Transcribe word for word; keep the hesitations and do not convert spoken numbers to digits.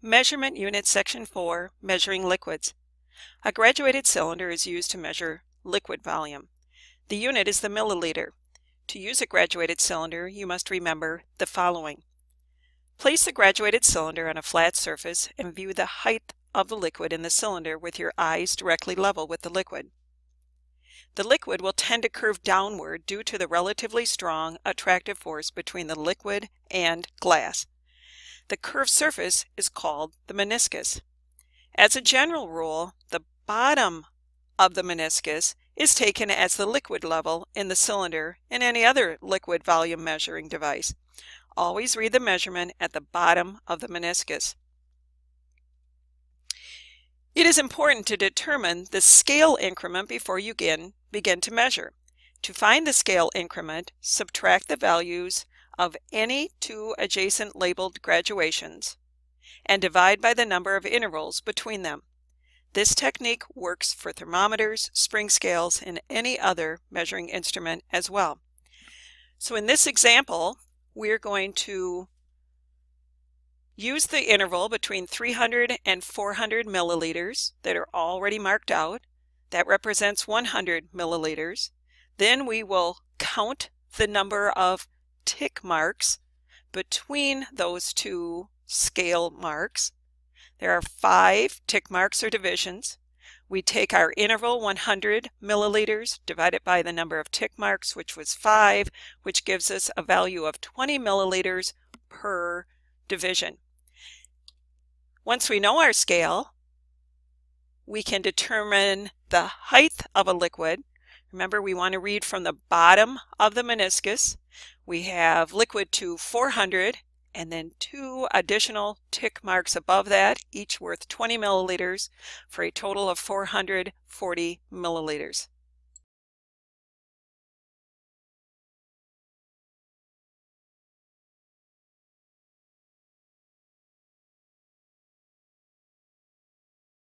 Measurement Unit Section four, Measuring Liquids. A graduated cylinder is used to measure liquid volume. The unit is the milliliter. To use a graduated cylinder, you must remember the following. Place the graduated cylinder on a flat surface and view the height of the liquid in the cylinder with your eyes directly level with the liquid. The liquid will tend to curve downward due to the relatively strong attractive force between the liquid and glass. The curved surface is called the meniscus. As a general rule, the bottom of the meniscus is taken as the liquid level in the cylinder and any other liquid volume measuring device. Always read the measurement at the bottom of the meniscus. It is important to determine the scale increment before you begin, begin to measure. To find the scale increment, subtract the values of any two adjacent labeled graduations and divide by the number of intervals between them. This technique works for thermometers, spring scales, and any other measuring instrument as well. So in this example, we're going to use the interval between three hundred and four hundred milliliters that are already marked out. That represents one hundred milliliters. Then we will count the number of tick marks between those two scale marks. There are five tick marks or divisions. We take our interval one hundred milliliters, divide it by the number of tick marks, which was five, which gives us a value of twenty milliliters per division. Once we know our scale, we can determine the height of a liquid. Remember, we want to read from the bottom of the meniscus. We have liquid to four hundred and then two additional tick marks above that, each worth twenty milliliters, for a total of four hundred forty milliliters.